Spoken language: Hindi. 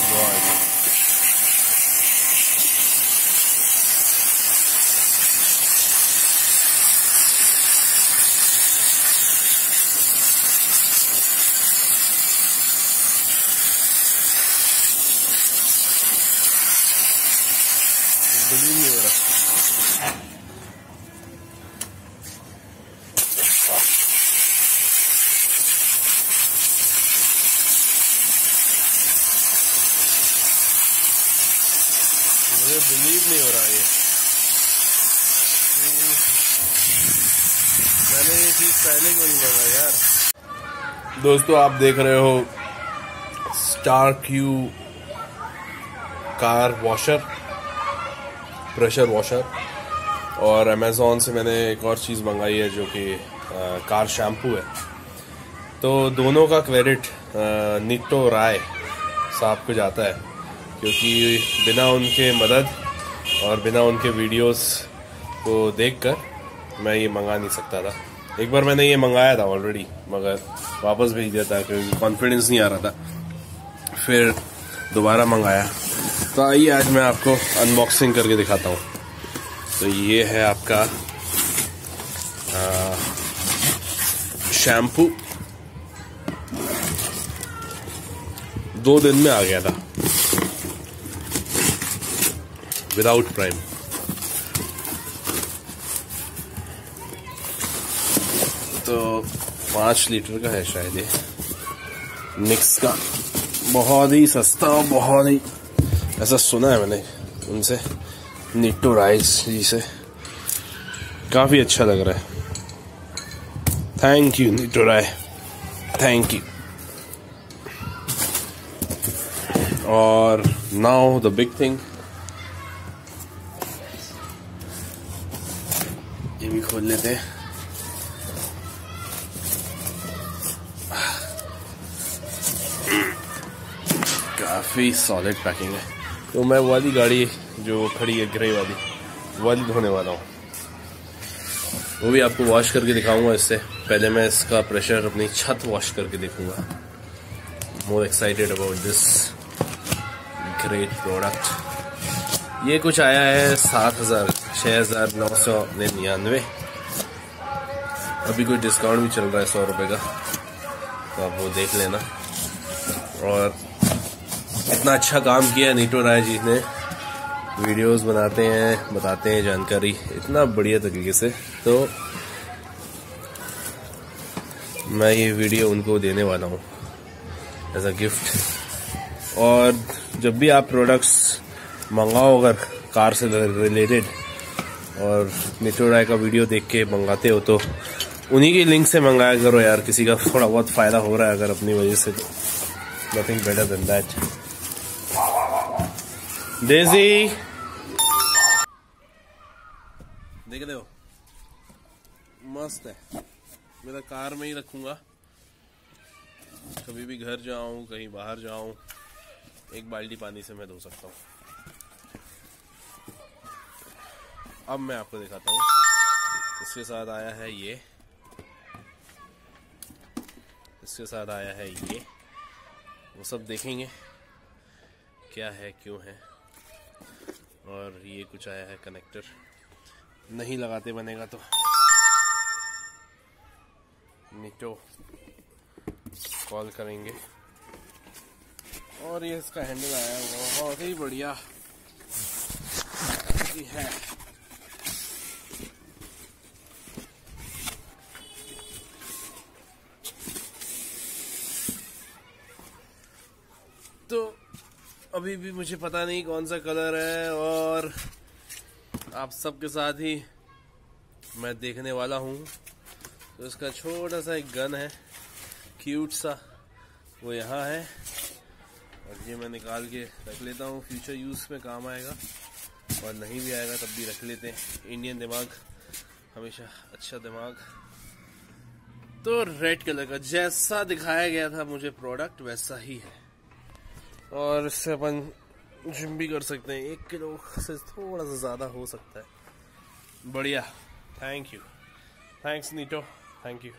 my God. Believe me, मुझे बिलीव नहीं हो रहा ये। मैंने ये चीज पहले क्यों नहीं बोला यार। दोस्तों आप देख रहे हो star Q car washer, pressure washer. और अमेज़ोन से मैंने एक और चीज़ मंगाई है जो कि कार शैम्पू है। तो दोनों का क्रेडिट निट्टो राय साहब को जाता है, क्योंकि बिना उनके मदद और बिना उनके वीडियोस को देखकर मैं ये मंगा नहीं सकता था। एक बार मैंने ये मंगाया था ऑलरेडी, मगर वापस भेज दिया था क्योंकि कॉन्फिडेंस नहीं आ रहा था, फिर दोबारा मंगाया। तो आइए आज मैं आपको अनबॉक्सिंग करके दिखाता हूँ। तो ये है आपका शैम्पू, 2 दिन में आ गया था विदाउट प्राइम। तो 5 लीटर का है शायद ये, निक्स का। बहुत ही सस्ता और बहुत ही, ऐसा सुना है मैंने उनसे, निट्टो राय जी से। काफ़ी अच्छा लग रहा है। Thank you Nitto Rai, thank you. और नाउ द बिग थिंग, ये भी खोल लेते हैं। काफ़ी सॉलिड पैकिंग है। तो मैं वाली गाड़ी जो खड़ी है ग्रे वाली, वाली धोने वाला हूँ, वो भी आपको वॉश करके दिखाऊंगा। इससे पहले मैं इसका प्रेशर अपनी छत वॉश करके देखूंगा। More excited about this great product. ये कुछ आया है 6999। अभी कुछ डिस्काउंट भी चल रहा है 100 रुपये का, तो आप वो देख लेना। और इतना अच्छा काम किया निट्टो राय जी ने, वीडियोस बनाते हैं, बताते हैं जानकारी इतना बढ़िया तरीके से। तो मैं ये वीडियो उनको देने वाला हूँ एज अ गिफ्ट। और जब भी आप प्रोडक्ट्स मंगाओ अगर कार से रिलेटेड और निट्टो राय का वीडियो देख के मंगाते हो, तो उन्हीं के लिंक से मंगाया करो यार। किसी का थोड़ा बहुत फ़ायदा हो रहा है अगर अपनी वजह से, तो nothing better than that. Daisy देख रहे हो, मस्त है। मेरा कार में ही रखूंगा, कभी भी घर जाऊं, कहीं बाहर जाऊं, एक बाल्टी पानी से मैं धो सकता हूं। अब मैं आपको दिखाता हूं, इसके साथ आया है ये, इसके साथ आया है ये, वो सब देखेंगे क्या है क्यों है। और ये कुछ आया है कनेक्टर, नहीं लगाते बनेगा तो। निट्टो कॉल करेंगे। और ये इसका हैंडल आया है, बहुत ही बढ़िया है। तो अभी भी मुझे पता नहीं कौन सा कलर है, और आप सबके साथ ही मैं देखने वाला हूँ। तो इसका छोटा सा एक गन है क्यूट सा, वो यहाँ है, और ये मैं निकाल के रख लेता हूँ, फ्यूचर यूज़ में काम आएगा। और नहीं भी आएगा तब भी रख लेते हैं, इंडियन दिमाग हमेशा अच्छा दिमाग। तो रेड कलर का जैसा दिखाया गया था मुझे प्रोडक्ट वैसा ही है, और इससे अपन जिम भी कर सकते हैं। 1 किलो से थोड़ा सा ज़्यादा हो सकता है। बढ़िया, thank you, thanks Nitto, thank you.